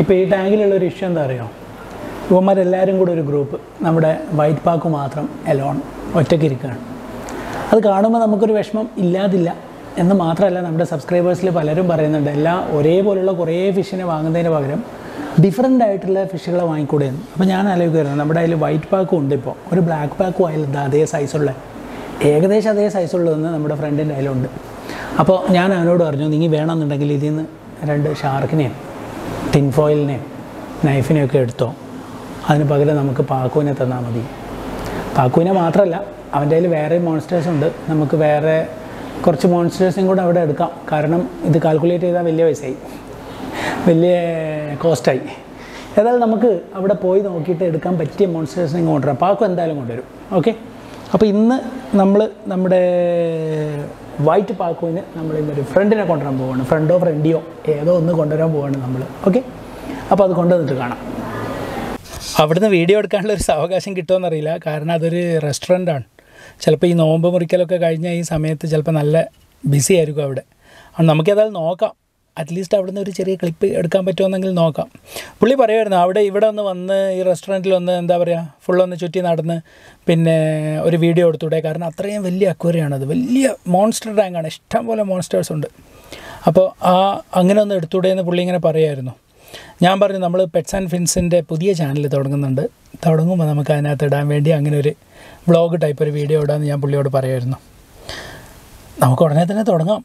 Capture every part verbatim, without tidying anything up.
If angle, a group, white park alone. Subscribers different diet fish. So, we have white pack and black pack. We have a size of the size of the friend. So, I have a shark name, tin foil name, knife name. That's why we have a pack. We have a monsters. We have a monsters. We calculate cost I. That all, namakku avada poi nokkitte edukkan pattiya monsters ne kondu paakku endalum kondu varum. Okay? Appo innu nammal nammade white paakune nammal innoru friend ne kondu varan povanu. Friend o friendio edho onnu kondu varan povanu nammal. Okay? Appo adu kondu vanittu kaanam. Avadna video edukkanulla oru savakasham kittonu arilla kaaranam adoru restaurant aanu. Chalappo ee noomba murikkalokka kazhinja ee samayathe chalappo nalla busy aayirukku avade. Appo namukku adal nokka. At least I would not reach a clip at Campatonangal Noka. Pully Parade nowadays, even on the one restaurant on the Davaria, full on the Chutin Adana, Pin or video to Dakarna, three Villia Koreana, the Villia monster rang and a stumble of monsters under Upper Angan today in the pulling and a parade. Yamber in the number of Pets and Fins in the Pudia channel at Organ under blog type of video done the Ampulio Parade. Now, Cornethan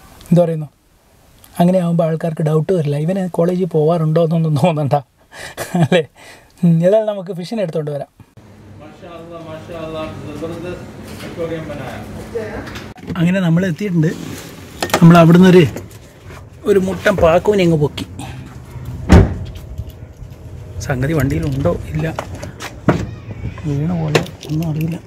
Dorino. അങ്ങനെയാവുമ്പോൾ ആൾക്കാർക്ക് doubt വരില്ല ഇവൻ കോളേജിൽ പോവാറുണ്ടോ എന്നൊന്നും തോന്നണ്ട അല്ലേ ഇതെല്ലാം നമുക്ക് ഫിഷിനെ എടുത്തോണ്ട് വരാം മാഷാഅല്ലാ മാഷാഅല്ലാ സബർദസ് അക്വേറിയം ബനായ അങ്ങനെ നമ്മൾ എത്തിയിട്ടുണ്ട് നമ്മൾ അവിടുന്ന് ഒരു ഒരു മുട്ടൻ പാക്കോനെ അങ്ങ് പൊക്കി സംഗതി വണ്ടിയിൽ ഉണ്ടോ ഇല്ല വീണ പോലെ ഒന്നും അറിയില്ല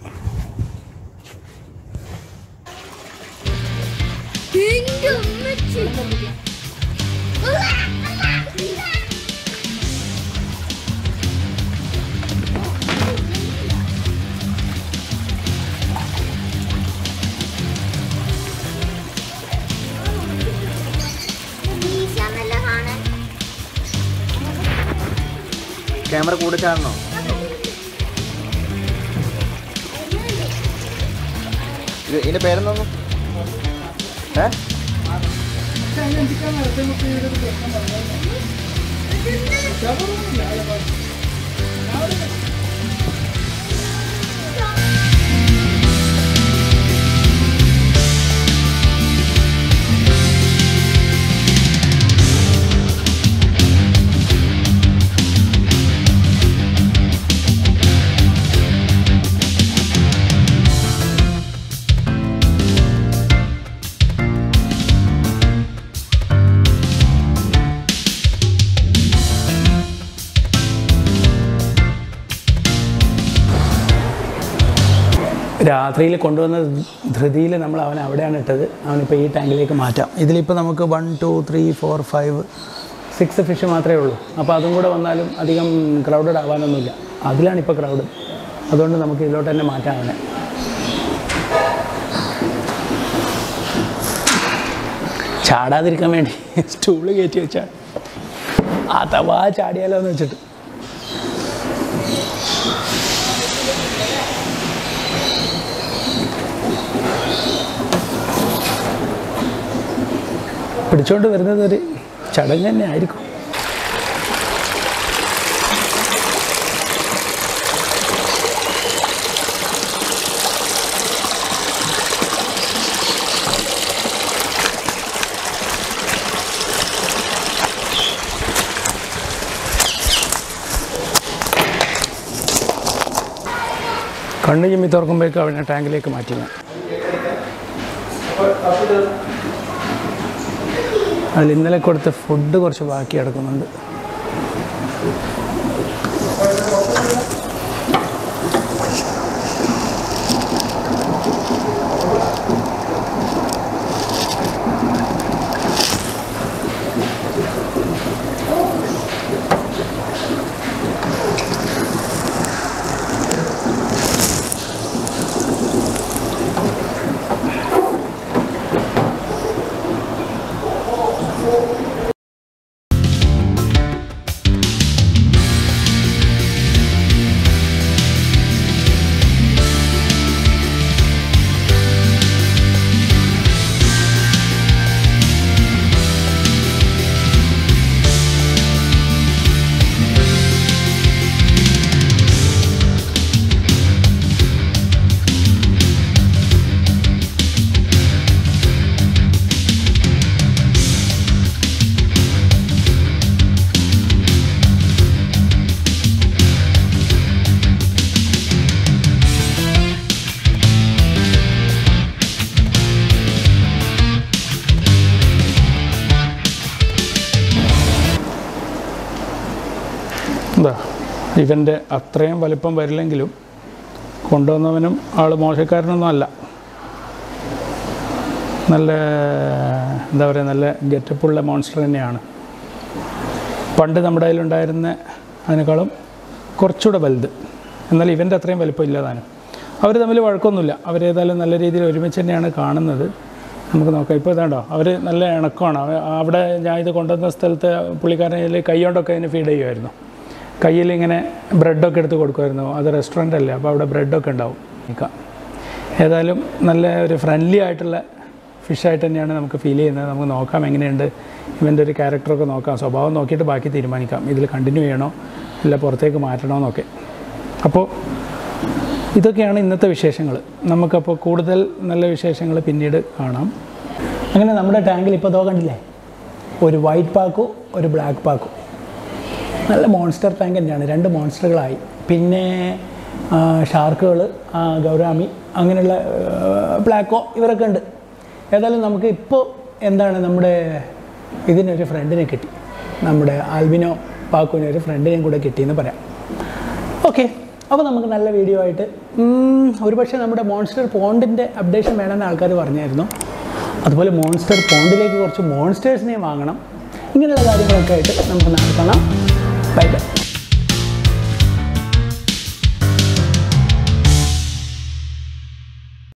Camera code charno. In a pair of them? Huh? I don't know. Three condoners, Dredil and Amla Avada, and pay tangle like a mata. Idilipanamaka one, two, three, four, five, six fish matrail. Apadanguda on the crowded Avanamuga. Adilanipa crowded. Adon Namaki lot and a mata. Chada the recommend is too late your chat. Atawa Chadiala. But you don't know the challenge and I go. Continue with our company in a tangle like a Martina. I will put the food in the food. Even the Athram Valipam Verlangilum Condonum Alamoshakar Nala Nala get a pull a monster in Yana Panda the Madailand Iron Anacolum Corchuda Veld and the event Athram Valipilla. Our the Milivarconula, our Edal and the Lady Remission and a con another Mukanoka, our Nala Conda, Avda the Condas Telta Pulicarne, like Iodoka in a feed. Kayiling and a bread dog at the Gorkorno, other restaurant about a bread dog and out. Edalum, Nala, friendly idol, fish item, Yanamkafili, and Namanoka, and even the character of Noka, so bow, Noki to Baki, the Manica, it will continue, you know, La Porteca Martin, okay. Apo Ithakan in the Vishangle, Namakapo Kudel, Nala Vishangle, Pinid, Arnam. I'm going to number a tangle Ipadog and lay. Or a white paco or a black paco. A monster tank and random monster lie. Pinne, shark, gaurami, Angan Blacko, you are a kind. Adalanamke po and then a number within a friend in a kitty. Number Albino, Paco, and a friend in a kitty in the para. Okay, our Namakala video at Urubasha number monster pond in the updation man and Alcarvarner. No, other monster pond like monsters name Anganam. Bye bye.